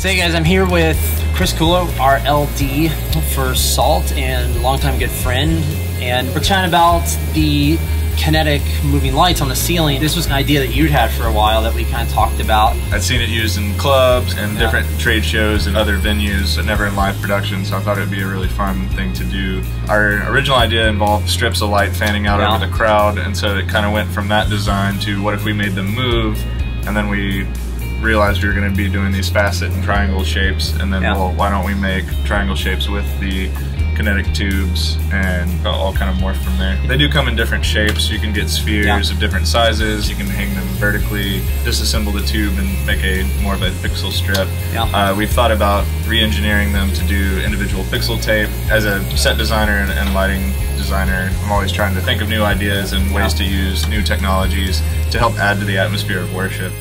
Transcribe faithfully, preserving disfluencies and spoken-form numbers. So hey guys, I'm here with Chris Kulow, our L D for SALT and longtime good friend, and we're chatting about the kinetic moving lights on the ceiling. This was an idea that you'd had for a while that we kind of talked about. I'd seen it used in clubs and yeah. different trade shows and other venues, but never in live production, so I thought it would be a really fun thing to do. Our original idea involved strips of light fanning out yeah. over the crowd, and so it kind of went from that design to what if we made them move, and then we realized we were going to be doing these facet and triangle shapes, and then yeah. well, why don't we make triangle shapes with the kinetic tubes, and all kind of morph from there. They do come in different shapes. You can get spheres yeah. of different sizes. You can hang them vertically, disassemble the tube and make a more of a pixel strip. Yeah. Uh, we've thought about re-engineering them to do individual pixel tape. As a set designer and, and lighting designer, I'm always trying to think of new ideas and ways yeah. to use new technologies to help add to the atmosphere of worship.